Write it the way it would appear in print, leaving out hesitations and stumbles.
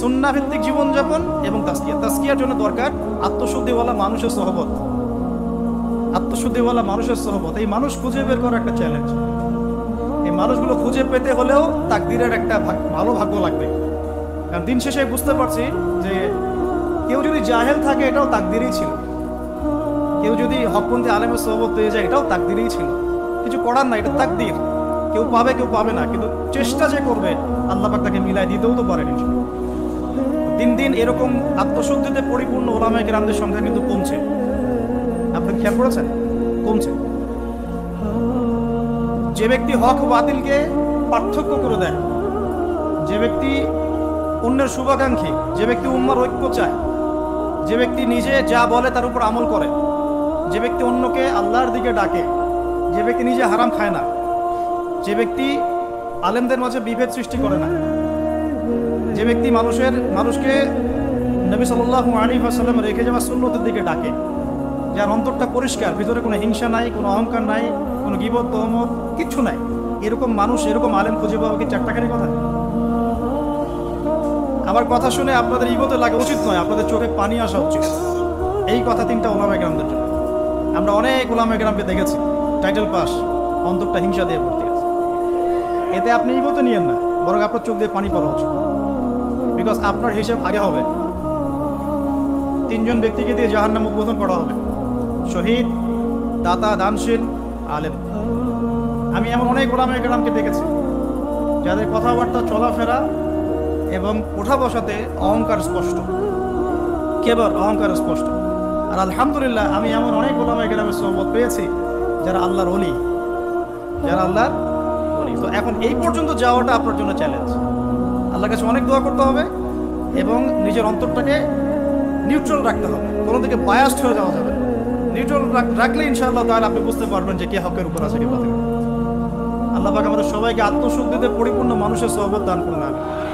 সুন্নাহ ভিত্তিক জীবনযাপন এবং তাসকিয়া। তাসকিয়ার জন্য দরকার আত্মশুদ্ধিওয়ালা মানুষের সহবত। আত্মশুদ্ধিওয়ালা মানুষের সহবত, এই মানুষ খুঁজে বের করা একটা চ্যালেঞ্জ। এই মানুষগুলো খুঁজে পেতে হলেও তাকদীরের একটা ভালো ভাগ্য লাগবে। কারণ দিন শেষে বুঝতে পারছি যে কেউ যদি জাহেল থাকে এটাও তাকদীরই ছিল, কেউ যদি হকপন্থী আলেমের সহবত হয়ে যায় এটাও তাকদীরই ছিল, কিছু করার না, এটা তাকদীর। কেউ পাবে কেউ পাবে না, কিন্তু চেষ্টা যে করবে আল্লাহ পাক তাকে মিলাই দিতেও তো পারেন। দিন দিন এরকম আত্মশুদ্ধিতে পরিপূর্ণ ওলামায়ে কেরামদের সংখ্যা কিন্তু কমছে, আপনি খেয়াল করেছেন? কমছে। যে ব্যক্তি হক বাতিলকে পার্থক্য করে দেয়, যে ব্যক্তি অন্যের শুভাকাঙ্ক্ষী, যে ব্যক্তি উম্মার ঐক্য চায়, যে ব্যক্তি নিজে যা বলে তার উপর আমল করে, যে ব্যক্তি অন্যকে আল্লাহর দিকে ডাকে, যে ব্যক্তি নিজে হারাম খায় না, যে ব্যক্তি আলেমদের মাঝে বিভেদ সৃষ্টি করে না, যে ব্যক্তি মানুষকে নবী সাল্লাল্লাহু আলাইহি ওয়াসাল্লাম রেখে যাওয়া সুন্নতের দিকে ডাকে, যার অন্তরটা পরিষ্কার, ভিতরে কোনো হিংসা নাই, কোনো অহংকার নাই, কোনো গীবত তহমত কিচ্ছু নাই, এরকম মানুষ, এরকম আলেম খুঁজে পাওয়া কি চারটাকারি কথা? আমার কথা শুনে আপনাদের ইগোতে লাগা উচিত নয়, আপনাদের চোখে পানি আসা উচিত। এই কথা তিনটা ওলামায়ে কেরামদের জন্য। আমরা অনেক ওলামায়ে কেরামকে দেখেছি টাইটেল পাস, অন্তরটা হিংসা দিয়ে ভর্তি আছে। এতে আপনি ইগোতে নিয়েন না, বরং আপনার চোখ দিয়ে পানি পড়া উচিত। বিকজ আপনার হিসেব আগে হবে। তিনজন ব্যক্তিকে দিয়ে জাহান্নাম উদ্বোধন করা হবে, শহীদ, দাতা, দানশীল, আলেম। আমি এমন অনেক ওলামায়ে কেরামকে দেখেছি যাদের কথাবার্তা, চলাফেরা এবং ওঠা বসাতে অহংকার স্পষ্ট, কেবল অহংকার স্পষ্ট। আর আলহামদুলিল্লাহ আমি এমন অনেক ওলামায়ে কেরামের সহবত পেয়েছি যারা আল্লাহর ওলি, যারা আল্লাহর ওলি। তো এখন এই পর্যন্ত যাওয়াটা আপনার জন্য চ্যালেঞ্জ। আল্লাহর কাছে অনেক দোয়া করতে হবে এবং নিজের অন্তরটাকে নিউট্রাল রাখতে হবে, কোনো দিকে বায়াসড হয়ে যাওয়া যাবে। নিউট্রাল রাখলে ইনশাআল্লাহ তাহলে আপনি বুঝতে পারবেন যে কে হকের উপর আছে, কে বাতিলের। আল্লাহ পাক আমাদের সবাইকে আত্মশুদ্ধিতে পরিপূর্ণ মানুষের সহবত দান করুন।